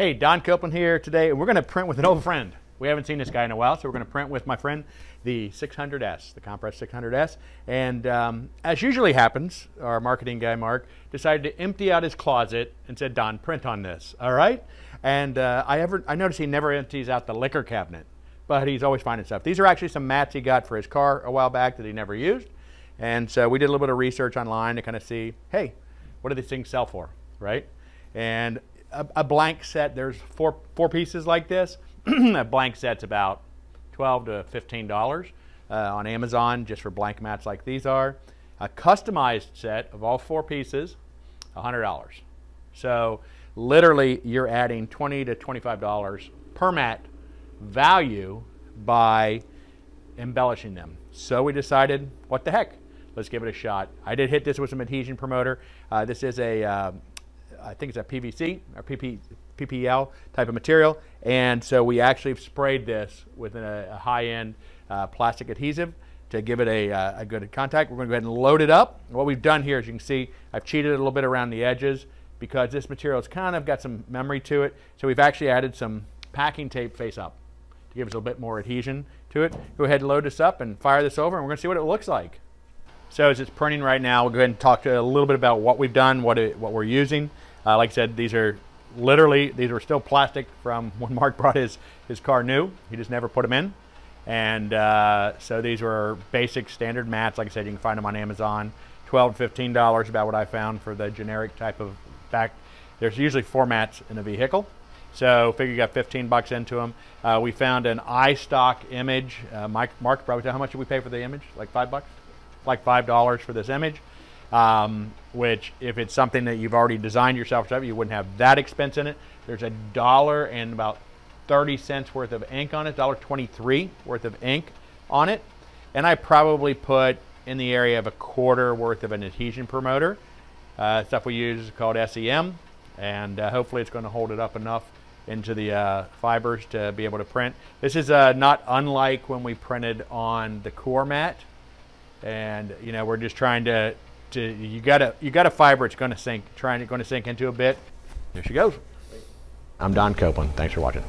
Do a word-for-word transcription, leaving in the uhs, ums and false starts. Hey, Don Copeland here today, and we're going to print with an old friend. We haven't seen this guy in a while, so we're going to print with my friend, the six hundred S, the Compress six hundred S. And um, as usually happens, our marketing guy, Mark, decided to empty out his closet and said, Don, print on this, all right? And uh, I, ever, I noticed he never empties out the liquor cabinet, but he's always finding stuff. These are actually some mats he got for his car a while back that he never used. And so we did a little bit of research online to kind of see, hey, what do these things sell for, right? And a, a blank set, there's four, four pieces like this. A blank set's about twelve to fifteen dollars uh, on Amazon, just for blank mats like these are. A customized set of all four pieces, one hundred dollars. So literally you're adding twenty to twenty-five dollars per mat value by embellishing them. So we decided, what the heck, let's give it a shot. I did hit this with some adhesion promoter. Uh, this is a, uh, I think it's a P V C or P P L type of material, and so we actually sprayed this with a, a high-end uh, plastic adhesive to give it a, uh, a good contact. We're going to go ahead and load it up. What we've done here, as you can see, I've cheated a little bit around the edges because this material's kind of got some memory to it, so we've actually added some packing tape face up to give us a little bit more adhesion to it. Go ahead and load this up and fire this over, and we're going to see what it looks like. So as it's printing right now, we'll go ahead and talk to a little bit about what we've done, what, it, what we're using. Uh, like I said, these are literally, these were still plastic from when Mark brought his, his car new. He just never put them in. And uh, so these were basic standard mats. Like I said, you can find them on Amazon. twelve dollars, fifteen dollars about what I found for the generic type of pack. There's usually four mats in a vehicle. So figure you got fifteen bucks into them. Uh, we found an iStock image. Uh, Mike, Mark, probably tell how much did we pay for the image? Like five bucks? Like five dollars for this image. Um, which if it's something that you've already designed yourself, you wouldn't have that expense in it. There's a dollar and about thirty cents worth of ink on it, one dollar and twenty-three cents worth of ink on it. And I probably put in the area of a quarter worth of an adhesion promoter. Uh, stuff we use is called S E M, and uh, hopefully it's going to hold it up enough into the uh, fibers to be able to print. This is uh, not unlike when we printed on the core mat, and you know, we're just trying to To, you got a you got a fiber it's going to sink, trying to going to sink into a bit. There she goes. I'm Don Copeland. Thanks for watching.